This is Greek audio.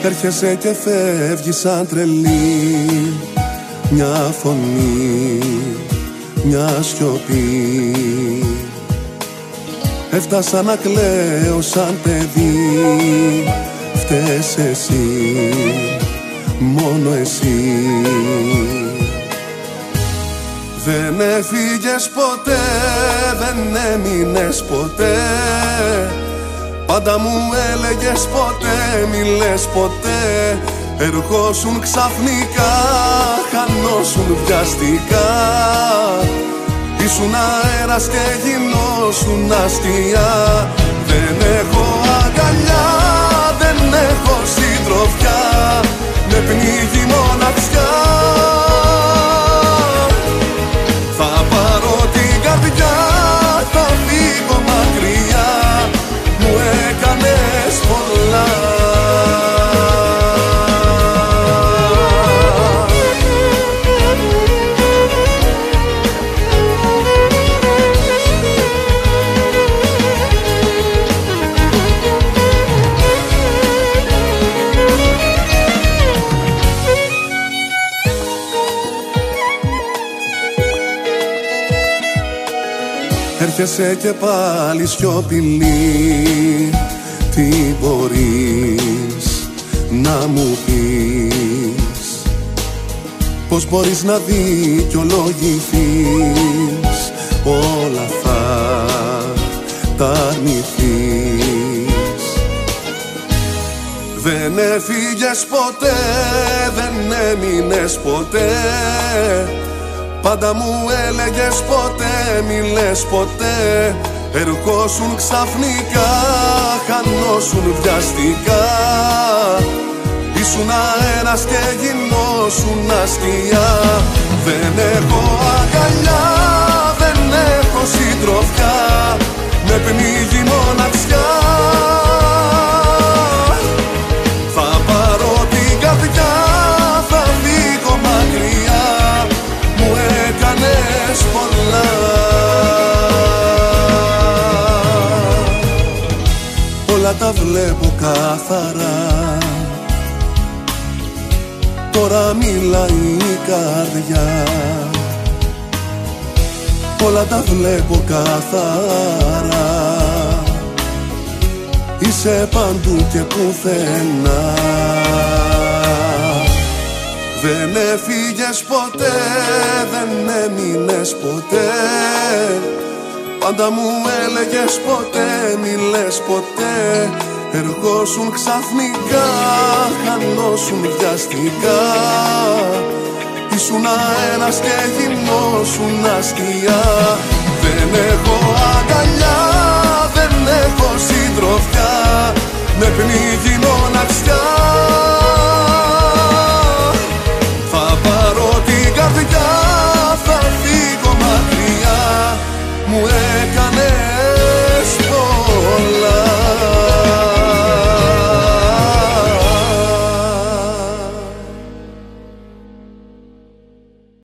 Κι έρχεσαι και φεύγεις σαν τρελή. Μια φωνή, μια σιωπή. Έφτασα να κλαίω σαν παιδί. Φταίς εσύ, μόνο εσύ. Δεν έφυγες ποτέ, δεν έμεινες ποτέ. Πάντα μου έλεγες ποτέ, μη λες ποτέ. Ερχόσουν ξαφνικά, χανόσουν βιαστικά. Ήσουν αέρας και γινόσουν αστεία. Δεν έχω αγκαλιά, δεν έχω συντροφιά. Με πνίγει μοναξιά. Θα πάρω την καρδιά, θα φύγω μακριά. Μου έκανες πολλά. Έρχεσαι και πάλι σιωπηλή. Τι μπορείς να μου πεις, πώς μπορείς να δικαιολογηθείς, όλα θα τα αρνηθείς. Δεν έφυγες ποτέ, δεν έμεινες ποτέ. Πάντα μου έλεγες ποτέ, μη λες ποτέ. Ερχόσουν ξαφνικά, χανόσουν βιαστικά. Ήσουν αέρας και γινόσουν αστεία. Δεν έχω αγκαλιά, δεν έχω συντροφιά. Με πνίγει μοναξιά. Θα πάρω την καρδιά, θα φύγω μακριά. Μου έκανες πολλά. Όλα τα βλέπω καθαρά. Τώρα μιλάει η καρδιά. Όλα τα βλέπω καθαρά. Είσαι παντού και πουθενά. Δεν έφυγες ποτέ, δεν έμεινες ποτέ. Πάντα μου έλεγες ποτέ, μη λες ποτέ. Ερχόσουν ξαφνικά, χανόσουν βιαστικά. Ήσουν αέρας και γινόσουν αστεία. Δεν έχω αγκαλιά, δεν έχω συντροφιά. Με πνίγει μοναξιά. Θα πάρω την καρδιά, θα φύγω μακριά. Μου